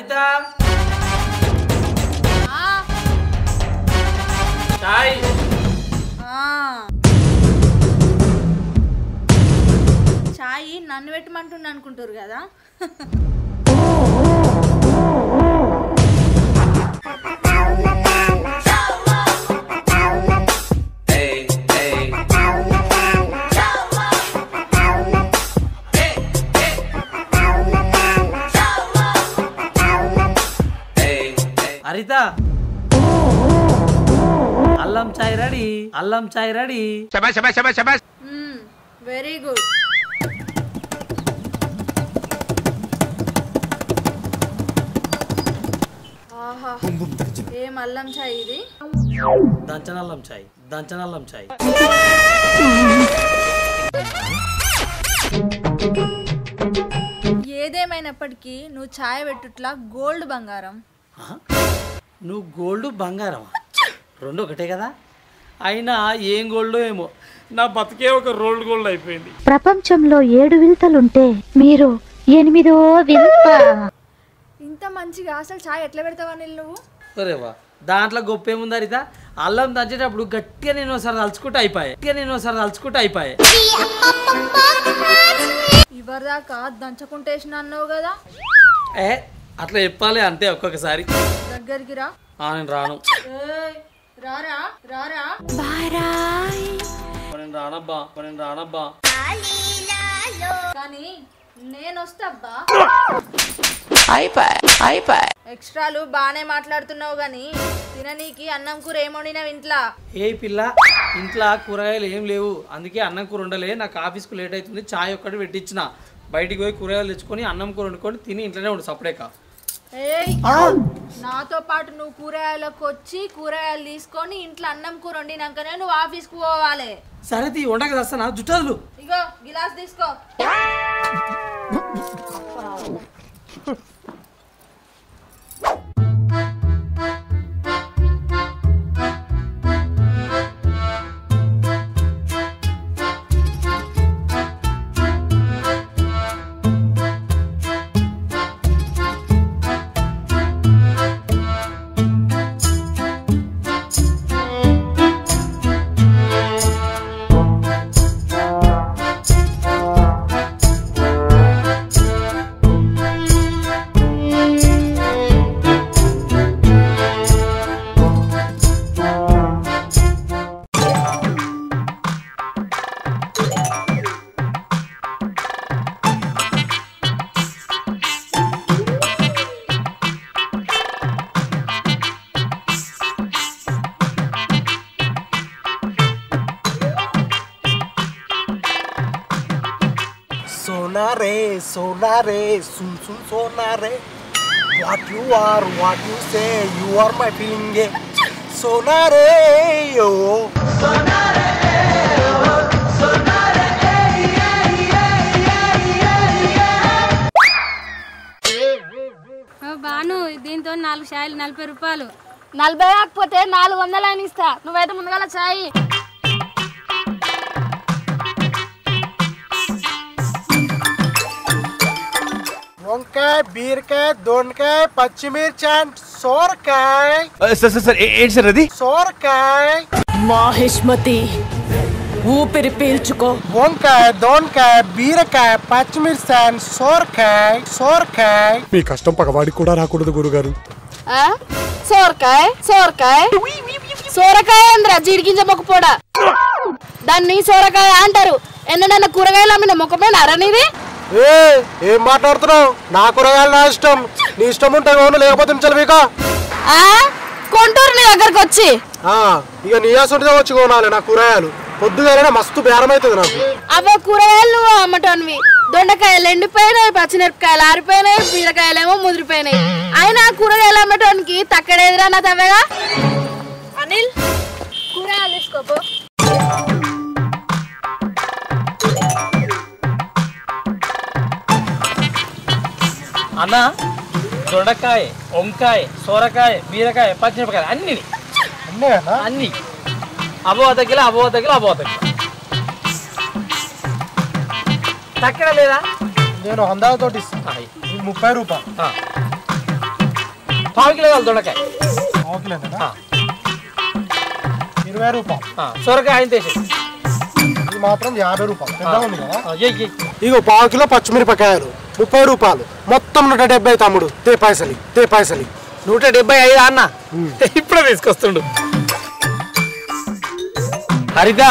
हरिता चाय नन्वेटमंटुन्नानुकुंटारू कदा हरिता अल्लम चाय रेडी। अल्लम चाय रेडी। शाबाश शाबाश शाबाश शाबाश। Very good. आहा ये अल्लम चाय इदी दंचन अल्लम चाय ఏదేమైనప్పటికీ నువ్వు చాయ్ పెట్టుట్లా గోల్డ్ బంగారం నువ్వు గోల్డ్ బంగారమా రెండు ఒకటే కదా అయినా ఏం గోల్డ్ ఏమో నా బతుకే ఒక రోల్డ్ గోల్డ్ అయిపోయింది ప్రపంచంలో 7 విల్తలు ఉంటే మీరు 8వ విల్త ఇంత మంచిగా అసలు చాయ్ ఎట్లా పెడతావా నువ్వు ఒరేవా దాంట్లో గొప్ప ఏముంది హరిత అల్లం దంచేటప్పుడు గట్టిగా నేను ఒకసారి తలుచుకుంటూ అయిపోయే ఇవర్దాకా దంచకుంటేసిన అన్నావు కదా ఏ అట్లా చెప్పాలి అంతే ఒక్కొక్కసారి దగ్గరికి రా ఆ నేను రాను ఏయ్ రారా రారా బారాయ్ పనిన రానబ్బా కాలీలాలో కానీ నేను వస్తాబ్బా అయిపాయ్ ఎక్స్ట్రాలు బానే మాట్లాడుతున్నావు గాని తిననీకి అన్నం కూర ఏమొండినా ఇంట్లా ఏయ్ పిల్ల ఇంట్లా కూరగాయలు ఏం లేవు అందుకే అన్నం కూర ఉండలే నాకు ఆఫీస్ కు లేట్ అవుతుంది చాయ్ ఒక్కటి పెట్టిచ్చినా బయటికి పోయి కూరగాయలు తెచ్చుకొని అన్నం కూర వండుకొని తిని ఇంట్లోనే ఉండు సపరేకా నాతో పాటు నువ్వు కూరగాయలకు వచ్చి కూరగాయలు తీసుకొని ఇంట్లో అన్నం కూర వండినాకనే నువ్వు ఆఫీస్ కు పోవాలి సరే తీ వండక వస్తానా జుట్టలు ఇగో గ్లాస్ తీసుకో सोना रे सुन सोना रे what you are what you say you are my feeling सोना रे यो सोना रे ओ बानु దీంతో 4 షాయలు 40 రూపాయలు 40 కాకపోతే 400 అని ఇస్తా నువ్వైతే ముందుగాల చాయి వంకాయ బీరకాయ దొండకాయ పచ్చిమిర్చి సోరకాయ సోరకాయ మహేష్మతి ఊపిరి పీల్చుకో వంకాయ దొండకాయ బీరకాయ పచ్చిమిర్చి సోరకాయ మీ కష్టం పగవాడికి కూడా రాకూడదు గురుగారు సోరకాయ సోరకాయ సోరకాయ అంద్రా జీడిగింజ మొక్క పొడ దాన్ని సోరకాయ అంటారు ఎన్నడన్న కూరగాయలు అమ్మిన మొక్కమేనా రనిది ఏం మాట్లాడుతున్నావు నా కూరగాయలు నా ఇష్టం నీ ఇష్టం ఉంటే అవును లేకపోతే చలివిక కొంటూరు నీ దగ్గరకు వచ్చి ఇక నీ ఆసుంటే వచ్చి కొనాలి నా కూరగాయలు పొద్దుగానే మస్తు బేరం అవుతుంది నాకు అవే కూరగాయలు నువ్వు అమ్మటోన్వి దొండకాయలు ఎండిపోయినాయి పచ్చిమిరపకాయలు ఆరిపోయినాయి బీరకాయలేమో ముదిరిపోయినాయి అయినా కూరగాయలు అమ్మటానికి తక్కడేదిరా నా తవ్వేగా అనిల్ కూరగాయలు తీసుకోపో అన్నా దొండకాయ వంకాయ సోరకాయ బీరకాయ పచ్చిమిరపకాయ అన్నీ అబోవ తగ్గిలా తక్కడ లేదా నేను 100 తోటి ఇస్తాను 30 రూపాయలు పావు కిలో పచ్చిమిరపకాయలు 30 రూపాయలు మొత్తం 170 తమ్ముడు తే పైసలు 175 అన్న ఇప్పుడే తీసుకొస్తుండు హరిత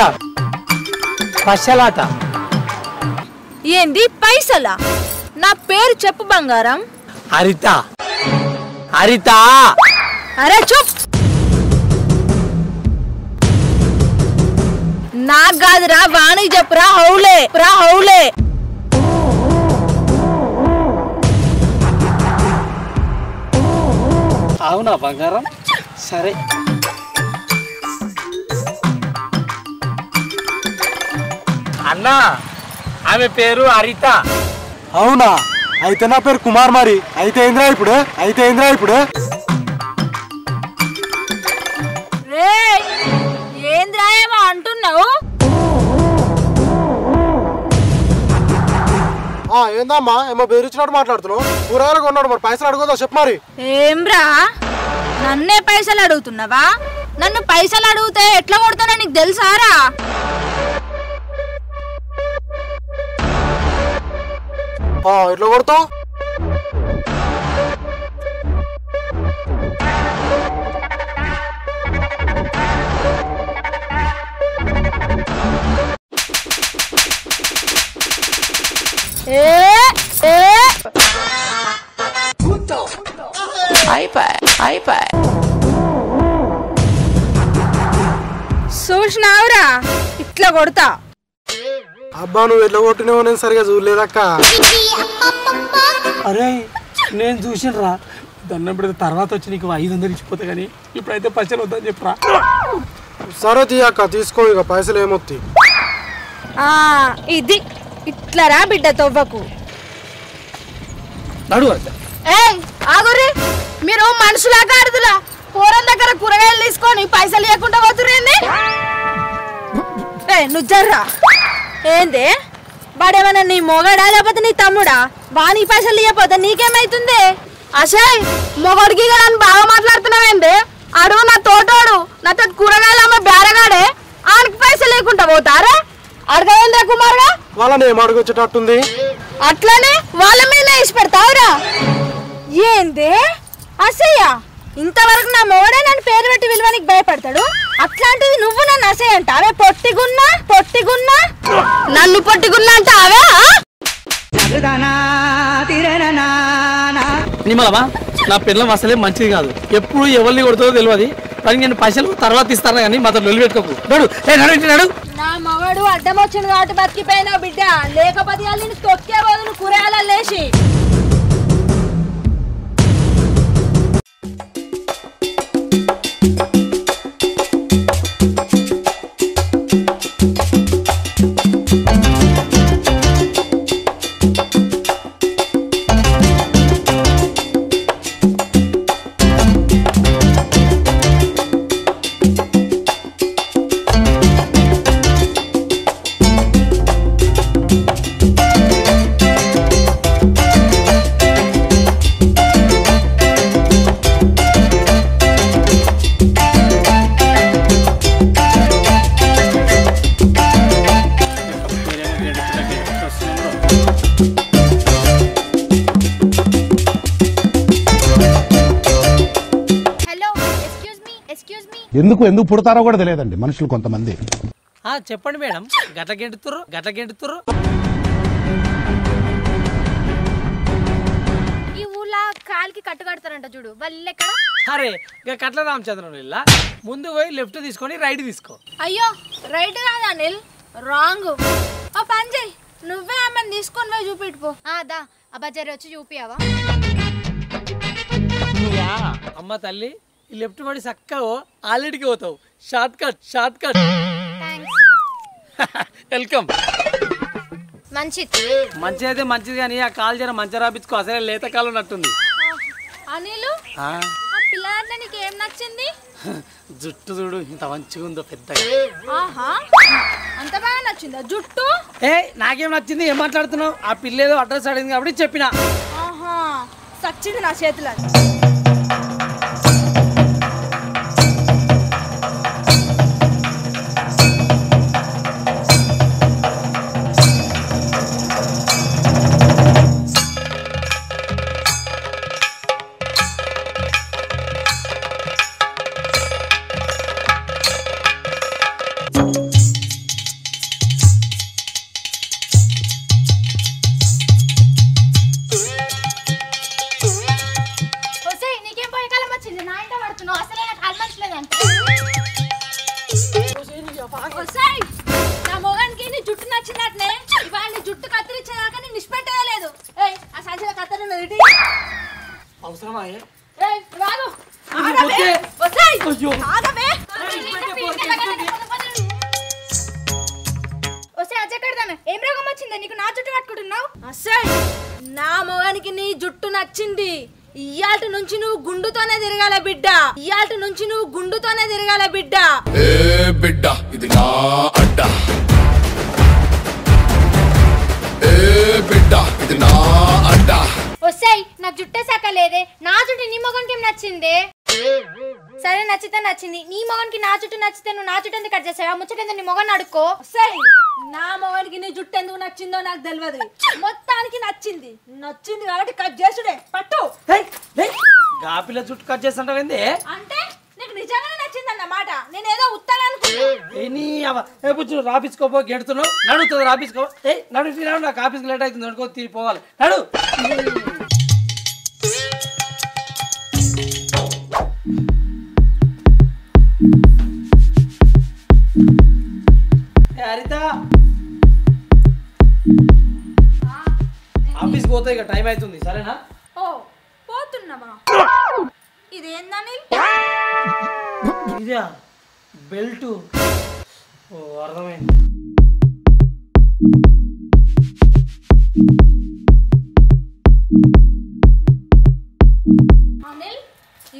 పైసలాట ఏంది పైసలా నా పేరు చెప్పు బంగారం హరిత హరిత అరే చూప్ నా గాదరా వాణి చెప్పురా హౌలే హౌలే అవునా బంగారం సరే అన్నా ఆమె పేరు హరిత అవునా అయితే నా పేరు కుమార్ మరి అయితే ఏంద్రా ఇప్పుడు రే ఏంద్రా ఏమో అంటున్నావు ఏందమ్మా ఏమో బెదిరించినట్టు మాట్లాడుతున్నావు కూరగాయలు కొన్నాడు మరి పైసలు అడగదా చెప్పు మరి ఏంరా నన్నే పైసలు అడుగుతున్నావా నన్ను పైసలు అడిగితే ఎట్లా కొడతానో నీకు తెలుసారా ఎట్లా కొడతావు చూసినావురా ఇట్లా కొడతా అబ్బా నువ్వు ఎట్లా కొట్టినావు నేను సరిగా చూడలేదక్క అరే నేను చూసినరా దండం పెడితే తర్వాత వచ్చి నీకు 500 ఇచ్చిపోతా కానీ ఇప్పుడైతే పైసలు వద్దని చెప్పరా సరే తీయక్క తీసుకో ఇక పైసలు ఏమొత్తి ఇది ఇట్లరా బిడ్డ తవ్వకు ఆగురి మీరు మనుషులాగా ఆడుతులా కూరల దగ్గర కూరగాయలు తీసుకొని పైసలు లేకుండా పోతురేంది నువ్వు జర్రా ఏంది వాడేమన్నా నీ మొగడా లేకపోతే నీ తమ్ముడా వాని పైసలు ఇవ్వకపోతే నీకేమైతుంది అసయ్ మొగడికి అని బాగా మాట్లాడుతున్నావేంది అడుగు నా తోటోడు నాతో కూరగాయలు అమ్మ బేరగాడే ఆడికి పైసలు లేకుండా పోతారా అడగవేందే కుమారుగా వాళ్ళని ఏం అడగొచ్చేటట్టుంది అట్లనే వాళ్ళ మీద వేసి పెడతావురా ఏంది అసయ్య ఇంతవరకు నా మోడే నన్ను పేరు పెట్టి విలువనికి భయపడతాడు అట్లాంటిది నువ్వు నన్ను అసయ్య అంట అవే పొట్టిగున్నా నన్ను పొట్టిగున్నా అంట అవే నిమ్మలమా నా పిల్లలు అసలే మంచిది కాదు ఎప్పుడు ఎవరిని కొడుతుందో తెలియదు కానీ నేను పైసలు తర్వాత ఇస్తాను కానీ మాత్రం లొల్లి పెట్టుకోకు నా మగాడు అడ్డం వచ్చింది కాబట్టి బతికిపోయినావు బిడ్డ లేకపోతే తొక్కే బదులు కూరగాయలు లేచి ఎందుకు పుడతారో కూడా తెలియదండి మనుషులు కొంతమంది చెప్పండి మేడం గట్ల గెంటుతురు ఈ ఊళ్ళో కాలికి కట్టు కడతారంట చూడు వాళ్ళెక్కడ అరే ఇక కట్ల రామచంద్రరావు ఇల్లా ముందు పోయి లెఫ్ట్ తీసుకొని రైట్ తీసుకో అయ్యో రైట్ కాదు అనిల్ రాంగ్ ఓ పంజయ్ నువ్వే ఆమెను తీసుకొని పోయి చూపిట్టుపో దా అబ్బాజారి వచ్చి చూపియావా అమ్మ తల్లి లెఫ్ట్ పడి చక్కవో ఆల్రెడీకి పోతావు షార్ట్ కట్ వెల్కమ్ మంచిది అయితే మంచిది కానీ ఆ కాలు జర మంచి రాపించుకో అసలే లేత కాలు ఉన్నట్టుంది అనిలు నీకేం నచ్చింది జుట్టు చూడు ఇంత మంచిగా ఉందో పెద్ద అంత బాగా నచ్చిందా జుట్టు ఏ నాకేం నచ్చింది ఏం మాట్లాడుతున్నావు ఆ పిల్ల ఏదో అడ్రస్ అడిగింది కాబట్టి చెప్పినా సచ్చింది నా చేతిలో అవసరమా ఏ ఏయ్ రాగో ఆగవే ఒసేయ్ అయ్యో ఆగవే ఒసేయ్ అజే కడదానా ఏం రోగం వచ్చింది నీకు నా జుట్టు పట్టుకుంటున్నావ్ అసే నా మొగానికి నీ జుట్టు నచ్చింది ఇయాల్టి నుంచి నువ్వు గుండుతోనే తిరగాల బిడ్డ ఇయాల్టి నుంచి నువ్వు గుండుతోనే తిరగాల బిడ్డ ఏ బిడ్డ ఇది నా అడ్డ ఏ బిడ్డ ఇది నా అడ్డ ఒసేయ్ నా జుట్టే సకలేదే నా జుట్టు నీ మొగనికి ఏం నచ్చిందే సరే నచ్చితే నచ్చింది నీ మొగనికి నా జుట్టు నచ్చితే నువ్వు నా జుట్టు ఎందుకు కట్ చేసావా ముచ్చటేందో నీ మొగని అడుక్కో ఒసేయ్ నా మొగనికి నీ జుట్టు ఎందుకు నచ్చిందో నాకు తెలియదు మొత్తానికి నచ్చింది నచ్చింది కాబట్టి కట్ చేసుడే పట్టు ఏయ్ ఏయ్ గాపిల జుట్టు కట్ చేసంటావేంది అంటే నీకు నిజంగానే నచ్చింది అన్నమాట నేను ఏదో ఉత్తగా అనుకున్నా ఏని అవ ఏ బుజ్జు ఆఫీస్ కోపో గెడుతున్నావు నడుతో ఆఫీస్ కో ఏయ్ నడుతి నడు నాకు ఆఫీస్ లేట్ అవుతుంది నడుకో తిరిగి పోవాలి నడు हरिता ऑफिस పోతే ఇక టైం అవుతుంది సరేనా ఓ పోతున్నామా ఇదేంది అనిల్ ఇదా బెల్ట్ ఓ అర్థమైంది అనిల్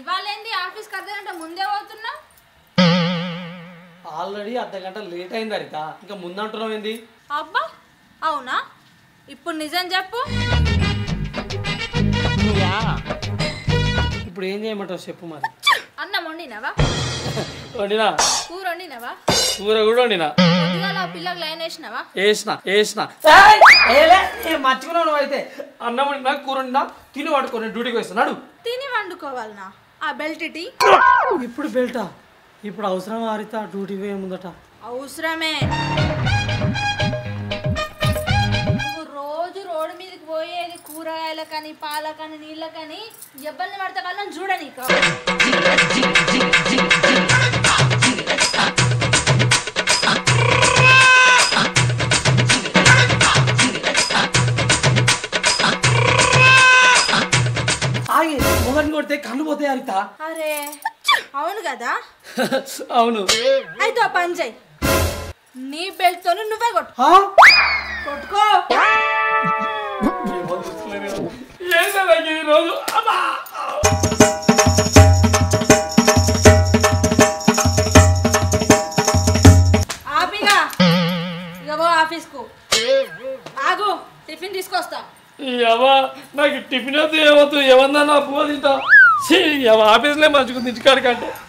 ఇవాలేంది ఆఫీస్ కర్దంట ముందే పోతున్నా ఆల్రెడీ అర్ధ గంట లేట్ అయింది హరిత ఇంకా ముందంటున్నావు ఏంది అబ్బా అవునా ఇప్పుడు నిజం చెప్పు ఇప్పుడు ఏం చేయమంటావు చెప్పు మరి అన్నం వండినావా వండినా కూర వండినావా కూర కూడా వండినా పొద్దుగాల పిల్లకి లైన్ వేసినావా వేసినా మర్చిపోయినావు నువ్వైతే అన్నం వండినా కూర వండినా తిని వండుకో డ్యూటీకి వేస్తున్నాడు తిని వండుకోవాలనా ఆ బెల్ట్ టీ ఇప్పుడు బెల్టా ఇప్పుడు అవసరం హరిత డ్యూటీ వేయముందట అవసరమే నువ్వు రోజు రోడ్డు మీదకి పోయేది కూరగాయల కానీ పాల కానీ నీళ్ళ కానీ ఇబ్బంది పడితే వాళ్ళని చూడని ఆగి మొగని కొడితే కళ్ళు పోతాయి హరిత అరే అవును కదా అవును అయితే పని చేయి నీ బెల్ట్ తో నువ్వే కొట్టుకో ఆపిగా ఇగో ఆఫీస్కు ఆగు టిఫిన్ తీసుకొస్తా నాకు టిఫిన్ అయితే ఏమవుతుంది ఎవరినా అప్పు తింటా ఆఫీస్లే మంచుకుంది ఇంటికాడికంటే